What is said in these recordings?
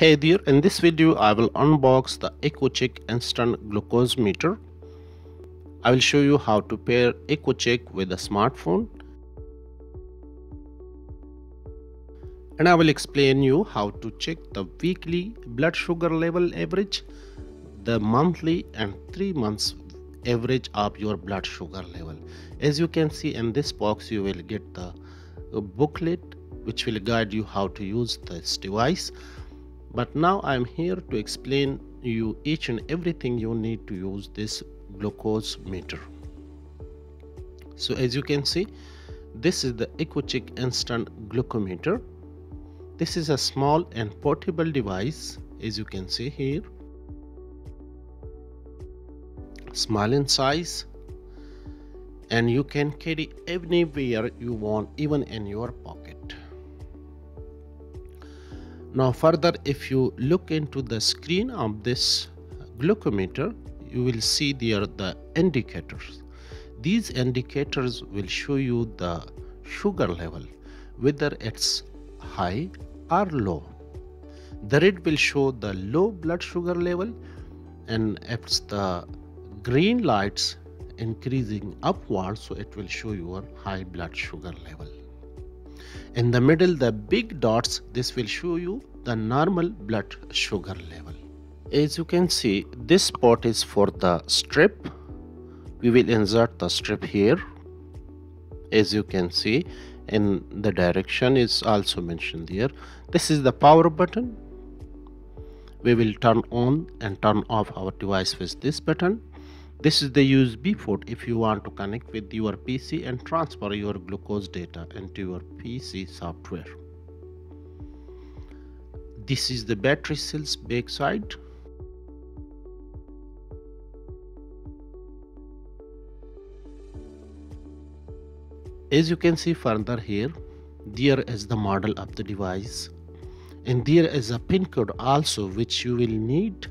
Hey there, in this video I will unbox the Accu-Chek Instant Glucose Meter. I will show you how to pair Accu-Chek with a smartphone, and I will explain you how to check the weekly blood sugar level average, the monthly and 3 months average of your blood sugar level. As you can see in this box, you will get the booklet which will guide you how to use this device. But now I am here to explain you each and everything you need to use this glucose meter. So as you can see, this is the Accu-Chek Instant Glucometer. This is a small and portable device, as you can see here. Small in size, and you can carry anywhere you want, even in your pocket. Now further, if you look into the screen of this glucometer, you will see there the indicators. These indicators will show you the sugar level, whether it's high or low. The red will show the low blood sugar level, and it's the green lights increasing upwards, so it will show your high blood sugar level. In the middle, the big dots, this will show you the normal blood sugar level. As you can see, this spot is for the strip. We will insert the strip here. As you can see, in the direction is also mentioned there. This is the power button. We will turn on and turn off our device with this button. This is the USB port if you want to connect with your PC and transfer your glucose data into your PC software. This is the battery cell's back side. As you can see further here, there is the model of the device, and there is a pin code also which you will need.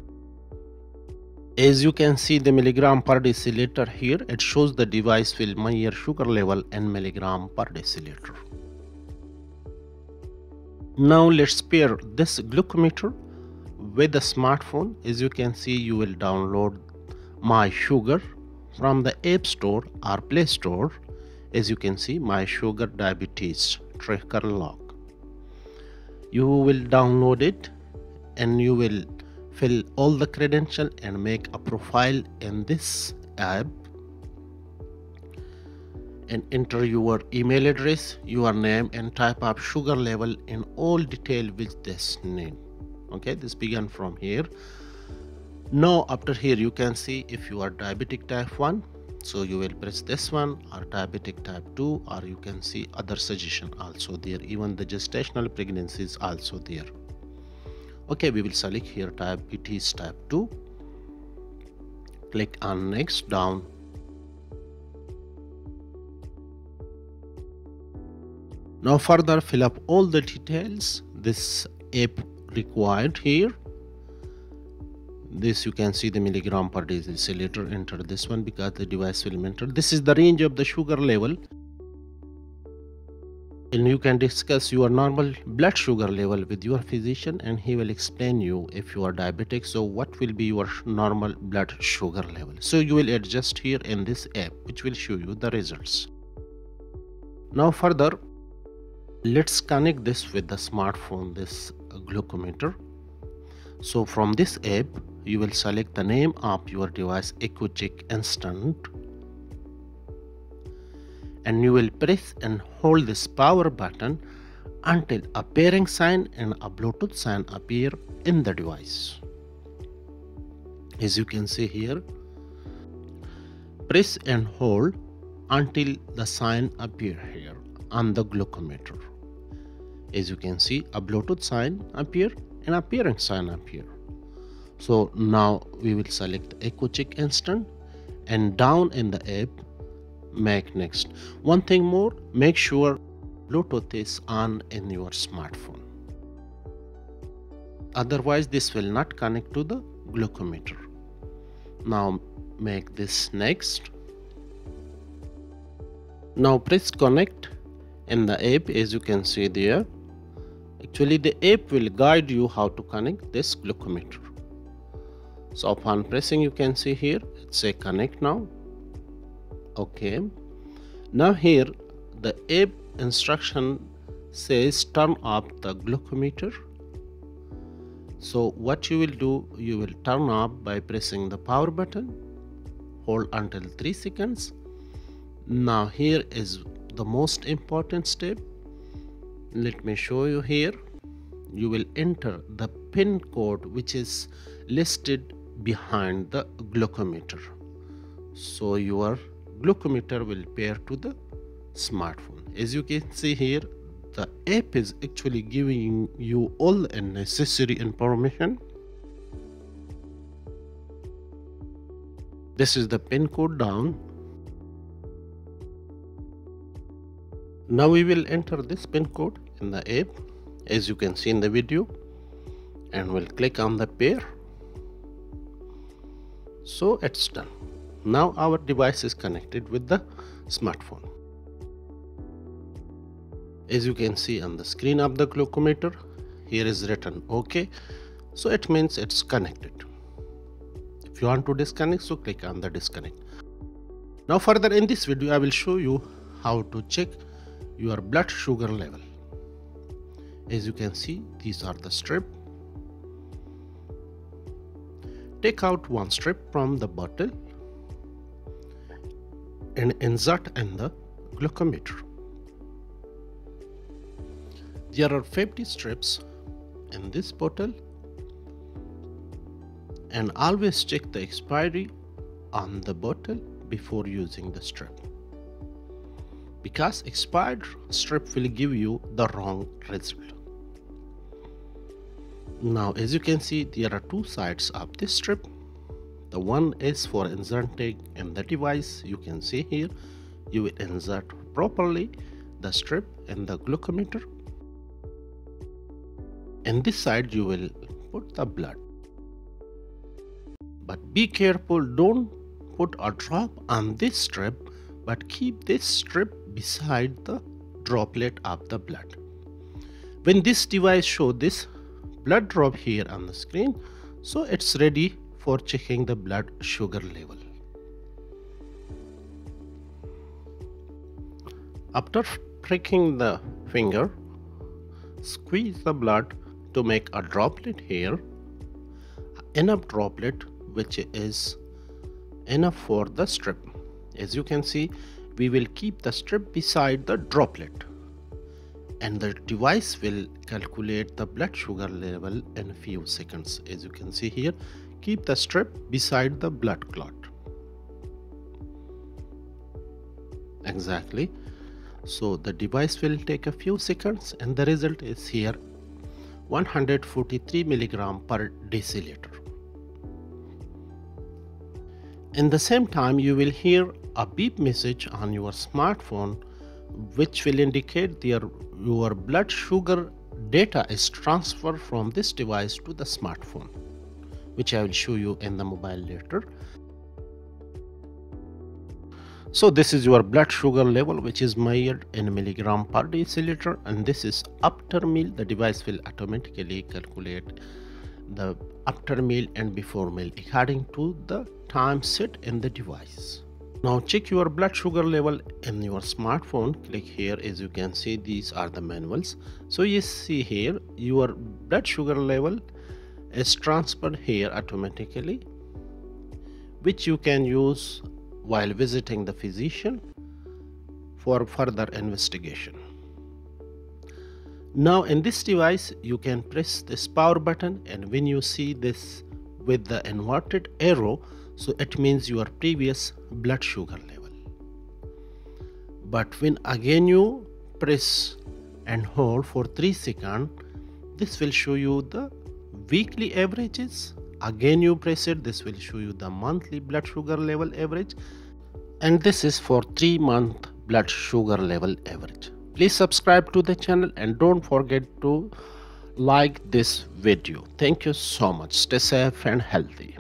As you can see the milligram per deciliter here, it shows the device will measure sugar level in milligram per deciliter. Now let's pair this glucometer with a smartphone. As you can see, you will download My Sugar from the App Store or Play Store. As you can see, My Sugar Diabetes Tracker Log. You will download it and you will fill all the credentials and make a profile in this app, and enter your email address, your name, and type up sugar level in all detail with this name. Okay, this began from here. Now after here you can see if you are diabetic type 1, so you will press this one, or diabetic type 2, or you can see other suggestion also there, even the gestational pregnancies also there. Okay, we will select here diabetes type 2. Click on next down. Now further fill up all the details this app required here. This you can see the milligram per deciliter. Enter this one because the device will enter. This is the range of the sugar level. And you can discuss your normal blood sugar level with your physician, and he will explain you if you are diabetic, so what will be your normal blood sugar level. So you will adjust here in this app, which will show you the results. Now further, let's connect this with the smartphone, this glucometer. So from this app, you will select the name of your device, Accu-Chek Instant, and you will press and hold this power button until a pairing sign and a Bluetooth sign appear in the device. As you can see here, press and hold until the sign appear here on the glucometer. As you can see, a Bluetooth sign appear and a pairing sign appear. So now we will select Accu-Chek Instant, and down in the app, make next. One thing more, make sure Bluetooth is on in your smartphone, otherwise this will not connect to the glucometer. Now make this next. Now press connect in the app. As you can see there, Actually, the app will guide you how to connect this glucometer. So upon pressing, you can see here it say connect now. Okay, now here the app instruction says turn up the glucometer. So what you will do, you will turn up by pressing the power button, hold until 3 seconds. Now here is the most important step. Let me show you here. You will enter the pin code which is listed behind the glucometer. So your glucometer will pair to the smartphone. As you can see here, the app is actually giving you all the necessary information. This is the pin code down. Now we will enter this pin code in the app, as you can see in the video, and we'll click on the pair. So it's done. Now our device is connected with the smartphone. As you can see on the screen of the glucometer, here is written OK. So it means it's connected. If you want to disconnect, so click on the disconnect. Now further in this video, I will show you how to check your blood sugar level. As you can see, these are the strips. Take out one strip from the bottle and insert in the glucometer. There are 50 strips in this bottle, and always check the expiry on the bottle before using the strip, because expired strip will give you the wrong result. Now as you can see, there are two sides of this strip. The one is for inserting in the device. You can see here, you will insert properly the strip in the glucometer. In this side you will put the blood, but be careful, don't put a drop on this strip, but keep this strip beside the droplet of the blood. When this device shows this blood drop here on the screen, so it's ready for checking the blood sugar level. After pricking the finger, squeeze the blood to make a droplet here, enough droplet which is enough for the strip. As you can see, we will keep the strip beside the droplet, and the device will calculate the blood sugar level in few seconds. As you can see here, keep the strip beside the blood clot. Exactly. So the device will take a few seconds, and the result is here 143 milligram per deciliter. In the same time, you will hear a beep message on your smartphone, which will indicate your blood sugar data is transferred from this device to the smartphone, which I will show you in the mobile later. So this is your blood sugar level, which is measured in milligram per deciliter, and this is after meal. The device will automatically calculate the after meal and before meal according to the time set in the device. Now check your blood sugar level in your smartphone. Click here. As you can see, these are the manuals. So you see here, your blood sugar level is transferred here automatically, which you can use while visiting the physician for further investigation. Now in this device, you can press this power button, and when you see this with the inverted arrow, so it means your previous blood sugar level. But when again you press and hold for 3 seconds, this will show you the weekly averages. Again you press it, this will show you the monthly blood sugar level average, and this is for 3-month blood sugar level average. Please subscribe to the channel and don't forget to like this video. Thank you so much. Stay safe and healthy.